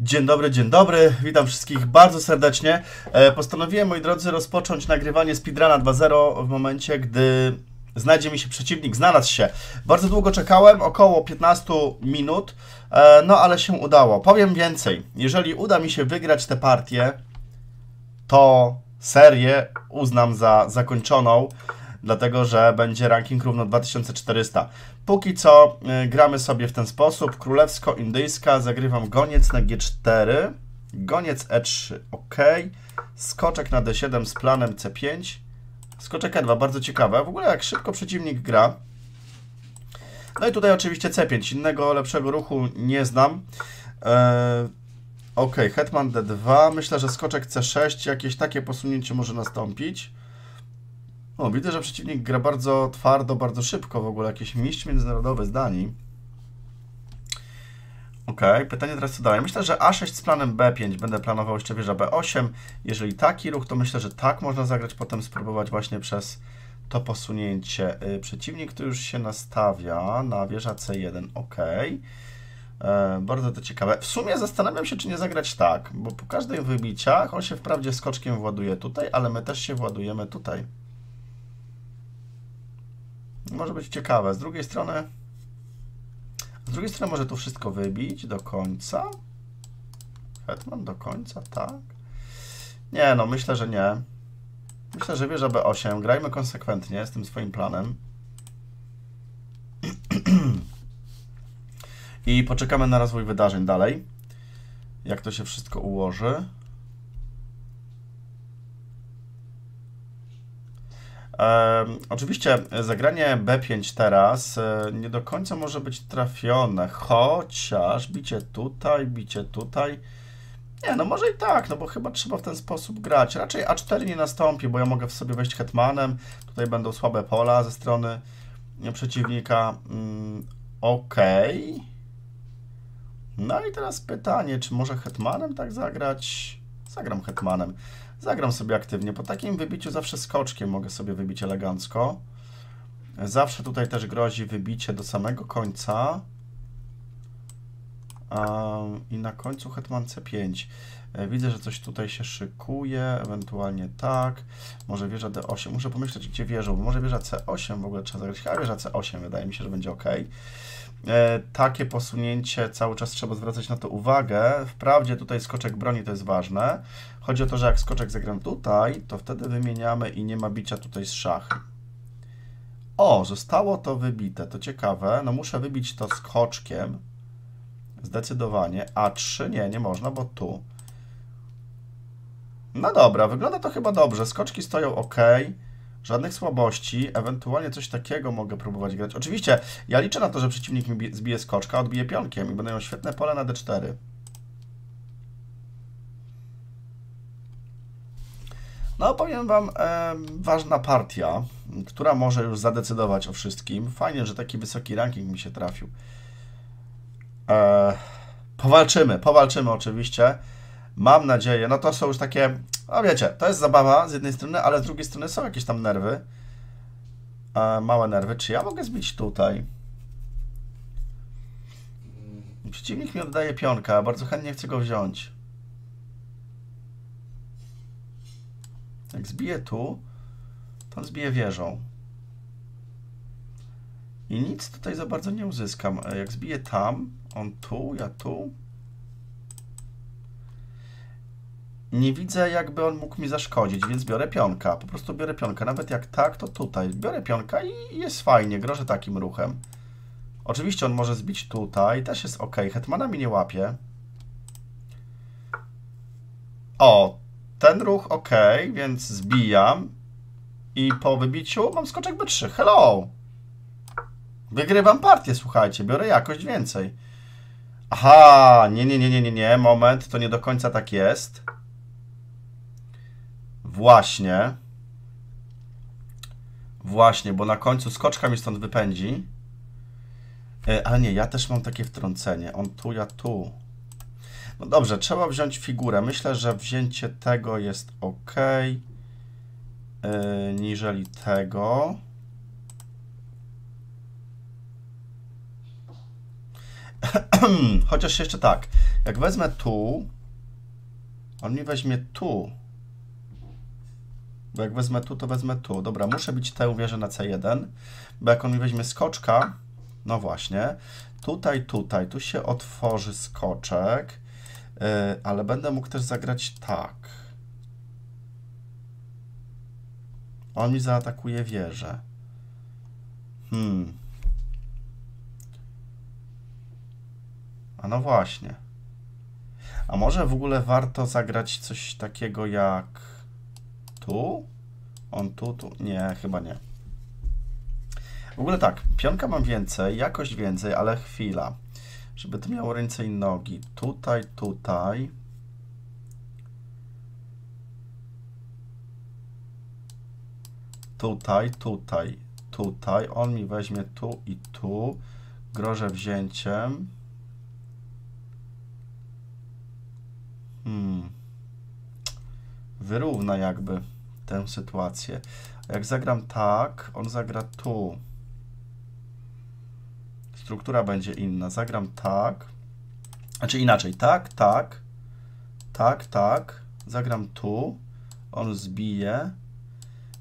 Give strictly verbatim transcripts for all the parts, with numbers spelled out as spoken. Dzień dobry, dzień dobry, witam wszystkich bardzo serdecznie. Postanowiłem, moi drodzy, rozpocząć nagrywanie Speedruna dwa zero w momencie, gdy znajdzie mi się przeciwnik, znalazł się. Bardzo długo czekałem, około piętnaście minut, no ale się udało. Powiem więcej, jeżeli uda mi się wygrać tę partię, to serię uznam za zakończoną, dlatego że będzie ranking równo dwa tysiące czterysta. Póki co y, gramy sobie w ten sposób. Królewsko-Indyjska, zagrywam goniec na G cztery, goniec E trzy, ok, skoczek na D siedem z planem C pięć, skoczek E dwa, bardzo ciekawe, w ogóle jak szybko przeciwnik gra. No i tutaj oczywiście C pięć, innego lepszego ruchu nie znam. Yy, ok, hetman D dwa, myślę, że skoczek C sześć, jakieś takie posunięcie może nastąpić. O, widzę, że przeciwnik gra bardzo twardo, bardzo szybko w ogóle. Jakiś mistrz międzynarodowy z Danii. Ok, pytanie teraz co dalej. Myślę, że A sześć z planem B pięć. Będę planował jeszcze wieża B osiem. Jeżeli taki ruch, to myślę, że tak można zagrać. Potem spróbować właśnie przez to posunięcie. Przeciwnik tu już się nastawia na wieża C jeden. Ok. E, bardzo to ciekawe. W sumie zastanawiam się, czy nie zagrać tak. Bo po każdych wybiciach on się wprawdzie skoczkiem właduje tutaj, ale my też się władujemy tutaj. Może być ciekawe. Z drugiej strony... Z drugiej strony może tu wszystko wybić do końca. Hetman do końca, tak. Nie, no myślę, że nie. Myślę, że wieża B osiem. Grajmy konsekwentnie z tym swoim planem. I poczekamy na rozwój wydarzeń dalej. Jak to się wszystko ułoży. E, oczywiście zagranie B pięć teraz e, nie do końca może być trafione, chociaż bicie tutaj, bicie tutaj. Nie, no może i tak, no bo chyba trzeba w ten sposób grać. Raczej A cztery nie nastąpi, bo ja mogę w sobie wejść hetmanem. Tutaj będą słabe pola ze strony przeciwnika. Mm, ok. No i teraz pytanie, czy może hetmanem tak zagrać? Zagram hetmanem. Zagram sobie aktywnie. Po takim wybiciu zawsze skoczkiem mogę sobie wybić elegancko. Zawsze tutaj też grozi wybicie do samego końca. Um, I na końcu hetman C pięć. Widzę, że coś tutaj się szykuje. Ewentualnie tak. Może wieża D osiem. Muszę pomyśleć, gdzie wieżą. Bo może wieża C osiem w ogóle trzeba zagrać. Chyba wieża C osiem. Wydaje mi się, że będzie ok. E, takie posunięcie cały czas trzeba zwracać na to uwagę. Wprawdzie tutaj skoczek broni, to jest ważne. Chodzi o to, że jak skoczek zagram tutaj, to wtedy wymieniamy i nie ma bicia tutaj z szachy. O, zostało to wybite, to ciekawe. No muszę wybić to skoczkiem. Zdecydowanie. A trzy nie, nie można, bo tu. No dobra, wygląda to chyba dobrze. Skoczki stoją ok. Żadnych słabości, ewentualnie coś takiego mogę próbować grać. Oczywiście ja liczę na to, że przeciwnik mi zbije skoczka, odbije pionkiem i będę miał świetne pole na D cztery. No powiem Wam, e, ważna partia, która może już zadecydować o wszystkim. Fajnie, że taki wysoki ranking mi się trafił. E, powalczymy, powalczymy oczywiście. Mam nadzieję, no to są już takie... A wiecie, to jest zabawa z jednej strony, ale z drugiej strony są jakieś tam nerwy. E, małe nerwy. Czy ja mogę zbić tutaj? Przeciwnik mi oddaje pionka, bardzo chętnie chcę go wziąć. Jak zbiję tu, to zbiję wieżą. I nic tutaj za bardzo nie uzyskam. Jak zbiję tam, on tu, ja tu. Nie widzę, jakby on mógł mi zaszkodzić, więc biorę pionka. Po prostu biorę pionka. Nawet jak tak, to tutaj. Biorę pionka i jest fajnie. Grożę takim ruchem. Oczywiście on może zbić tutaj. Też jest ok. Hetmana mi nie łapie. O, ten ruch ok, więc zbijam. I po wybiciu mam skoczek B trzy. Hello! Wygrywam partię, słuchajcie. Biorę jakość więcej. Aha, nie, nie, nie, nie, nie, nie. Moment, to nie do końca tak jest. Właśnie. Właśnie, bo na końcu skoczka mi stąd wypędzi. E, ale nie, ja też mam takie wtrącenie. On tu, ja tu. No dobrze, trzeba wziąć figurę. Myślę, że wzięcie tego jest ok. E, niżeli tego. Chociaż jeszcze tak. Jak wezmę tu, on mi weźmie tu. Bo jak wezmę tu, to wezmę tu. Dobra, muszę bić tę wieżę na C jeden, bo jak on mi weźmie skoczka, no właśnie, tutaj, tutaj, tu się otworzy skoczek, yy, ale będę mógł też zagrać tak. On mi zaatakuje wieżę. Hmm. A no właśnie. A może w ogóle warto zagrać coś takiego jak tu? On tu, tu? Nie, chyba nie. W ogóle tak, pionka mam więcej, jakość więcej, ale chwila. Żeby to miało ręce i nogi. Tutaj, tutaj. Tutaj, tutaj, tutaj. On mi weźmie tu i tu. Grożę wzięciem. Hmm. Wyrówna jakby tę sytuację. Jak zagram tak, on zagra tu. Struktura będzie inna. Zagram tak. Znaczy inaczej. Tak, tak. Tak, tak. Zagram tu. On zbije.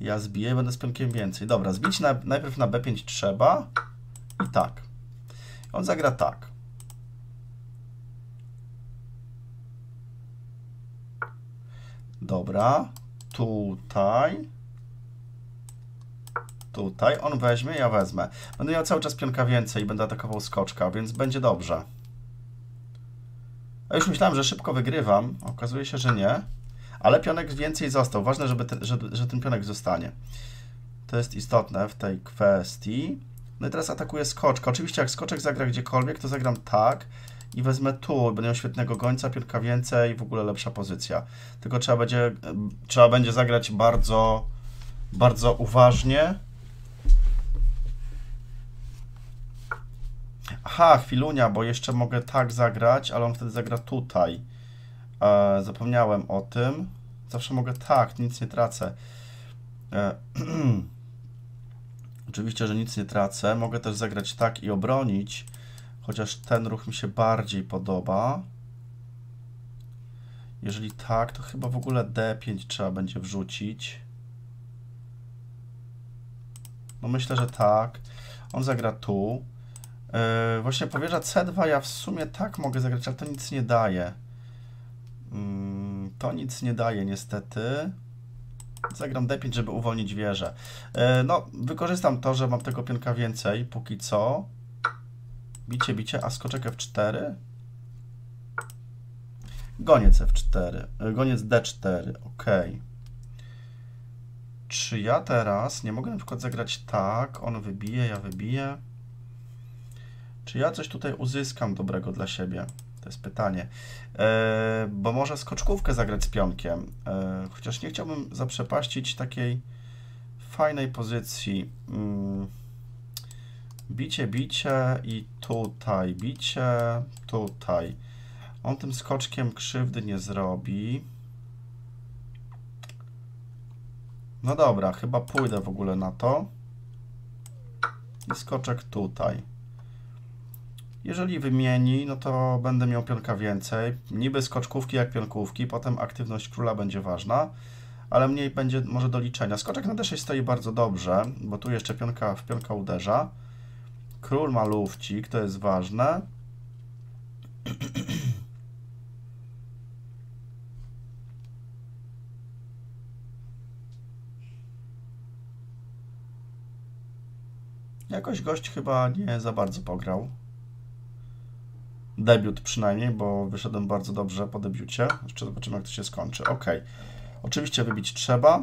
Ja zbiję i będę z pionkiem więcej. Dobra, zbić na, najpierw na B pięć trzeba. I tak. On zagra tak. Dobra, tutaj, tutaj, on weźmie, ja wezmę. Będę miał cały czas pionka więcej i będę atakował skoczka, więc będzie dobrze. A już myślałem, że szybko wygrywam, okazuje się, że nie. Ale pionek więcej został, ważne, żeby te, że, że ten pionek zostanie. To jest istotne w tej kwestii. No i teraz atakuję skoczka. Oczywiście jak skoczek zagra gdziekolwiek, to zagram tak. I wezmę tu, będę miał świetnego gońca, pionka więcej, w ogóle lepsza pozycja. Tylko trzeba będzie, trzeba będzie zagrać bardzo, bardzo uważnie. Aha, chwilunia, bo jeszcze mogę tak zagrać, ale on wtedy zagra tutaj. E, zapomniałem o tym. Zawsze mogę tak, nic nie tracę. E, Oczywiście, że nic nie tracę. Mogę też zagrać tak i obronić. Chociaż ten ruch mi się bardziej podoba. Jeżeli tak, to chyba w ogóle D pięć trzeba będzie wrzucić. No myślę, że tak. On zagra tu. Yy, właśnie powierza C dwa, ja w sumie tak mogę zagrać, ale to nic nie daje. Yy, to nic nie daje niestety. Zagram D pięć, żeby uwolnić wieżę. Yy, no, wykorzystam to, że mam tego pionka więcej póki co. Bicie, bicie, a skoczek F cztery. Goniec F cztery, goniec D cztery, ok. Czy ja teraz nie mogę na przykład zagrać tak, on wybije, ja wybiję? Czy ja coś tutaj uzyskam dobrego dla siebie? To jest pytanie. Yy, bo może skoczkówkę zagrać z pionkiem, yy, chociaż nie chciałbym zaprzepaścić takiej fajnej pozycji. Yy. Bicie, bicie i tutaj, bicie, tutaj. On tym skoczkiem krzywdy nie zrobi. No dobra, chyba pójdę w ogóle na to. I skoczek tutaj. Jeżeli wymieni, no to będę miał pionka więcej. Niby skoczkówki jak pionkówki, potem aktywność króla będzie ważna, ale mniej będzie może do liczenia. Skoczek na D sześć stoi bardzo dobrze, bo tu jeszcze pionka w pionka uderza. Król ma lufcik, to jest ważne. Jakoś gość chyba nie za bardzo pograł. Debiut przynajmniej, bo wyszedłem bardzo dobrze po debiucie. Jeszcze zobaczymy, jak to się skończy. Ok. Oczywiście wybić trzeba.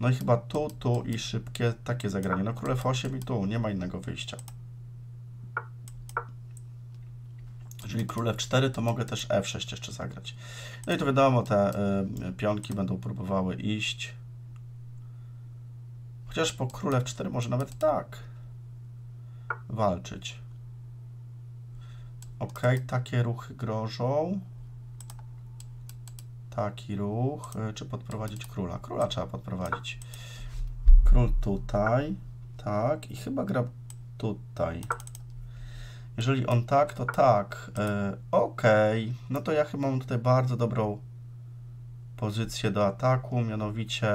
No i chyba tu, tu i szybkie takie zagranie. No król F osiem i tu, nie ma innego wyjścia. Jeżeli król F cztery, to mogę też F sześć jeszcze zagrać. No i to wiadomo, te y, pionki będą próbowały iść. Chociaż po król F cztery może nawet tak walczyć. Ok, takie ruchy grożą. Taki ruch, czy podprowadzić króla? Króla trzeba podprowadzić. Król tutaj, tak, i chyba gra tutaj. Jeżeli on tak, to tak. Yy, Okej. Okay. No to ja chyba mam tutaj bardzo dobrą pozycję do ataku, mianowicie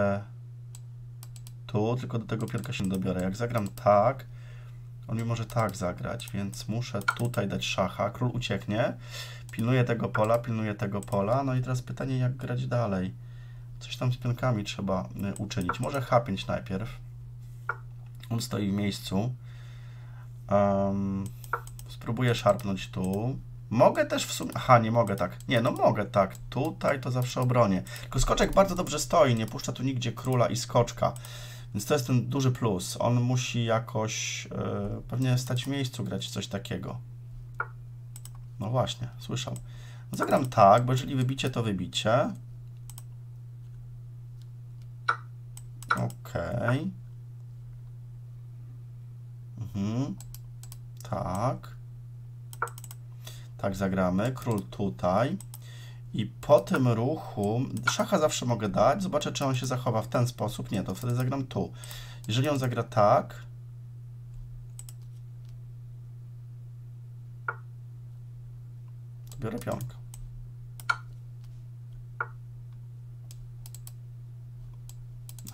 tu, tylko do tego pionka się dobiorę. Jak zagram tak, on mi może tak zagrać, więc muszę tutaj dać szacha. Król ucieknie, pilnuje tego pola, pilnuje tego pola. No i teraz pytanie, jak grać dalej. Coś tam z pionkami trzeba uczynić. Może H pięć najpierw. On stoi w miejscu. Um, spróbuję szarpnąć tu. Mogę też w sumie... Aha, nie mogę tak. Nie, no mogę tak. Tutaj to zawsze obronię. Tylko skoczek bardzo dobrze stoi. Nie puszcza tu nigdzie króla i skoczka. Więc to jest ten duży plus. On musi jakoś... Yy, pewnie stać w miejscu, grać coś takiego. No właśnie, słyszał. No zagram tak, bo jeżeli wybicie, to wybicie. Okej. Mhm. Tak. Tak zagramy. Król tutaj. I po tym ruchu szacha zawsze mogę dać. Zobaczę, czy on się zachowa w ten sposób. Nie, to wtedy zagram tu. Jeżeli on zagra tak... Biorę pionka.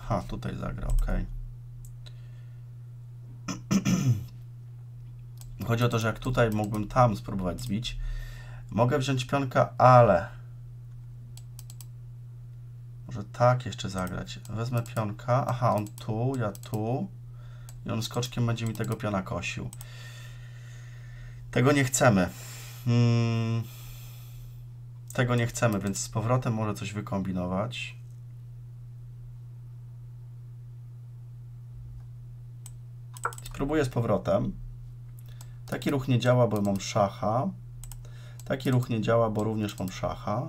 Aha, tutaj zagra, ok. Chodzi o to, że jak tutaj mógłbym tam spróbować zbić. Mogę wziąć pionka, ale... Może tak jeszcze zagrać. Wezmę pionka. Aha, on tu, ja tu. I on skoczkiem będzie mi tego piona kosił. Tego nie chcemy. Hmm. Tego nie chcemy, więc z powrotem może coś wykombinować. Spróbuję z powrotem. Taki ruch nie działa, bo mam szacha. Taki ruch nie działa, bo również mam szacha.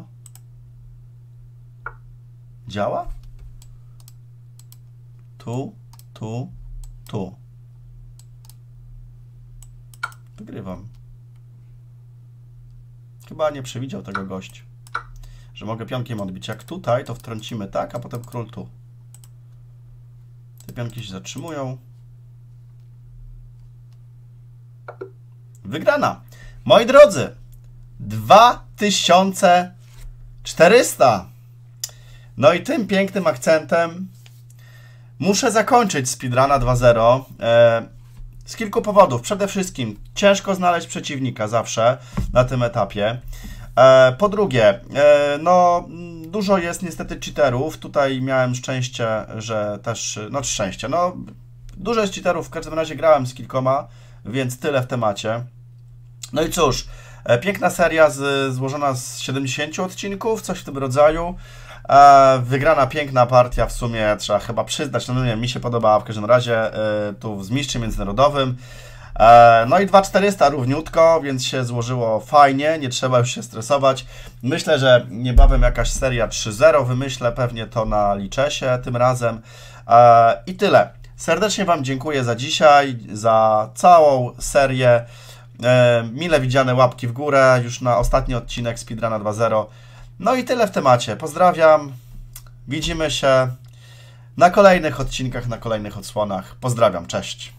Działa? Tu, tu, tu. Wygrywam. Chyba nie przewidział tego gość, że mogę pionkiem odbić. Jak tutaj, to wtrącimy tak, a potem król tu. Te pionki się zatrzymują. Wygrana! Moi drodzy, dwa tysiące czterysta! No i tym pięknym akcentem muszę zakończyć Speedruna dwa zero. Z kilku powodów. Przede wszystkim ciężko znaleźć przeciwnika zawsze na tym etapie. Po drugie, no dużo jest niestety cheaterów. Tutaj miałem szczęście, że też... No szczęście, no dużo jest cheaterów. W każdym razie grałem z kilkoma, więc tyle w temacie. No i cóż, piękna seria z, złożona z siedemdziesięciu odcinków, coś w tym rodzaju. E, wygrana piękna partia, w sumie trzeba chyba przyznać, no nie, mi się podobała w każdym razie, e, tu z mistrzem międzynarodowym. E, no i dwa tysiące czterysta równiutko, więc się złożyło fajnie, nie trzeba już się stresować. Myślę, że niebawem jakaś seria trzy zero wymyślę, pewnie to na Lichessie tym razem. E, I tyle. Serdecznie Wam dziękuję za dzisiaj, za całą serię. Mile widziane łapki w górę już na ostatni odcinek Speedruna dwa zero. No i tyle w temacie. Pozdrawiam. Widzimy się na kolejnych odcinkach, na kolejnych odsłonach. Pozdrawiam. Cześć.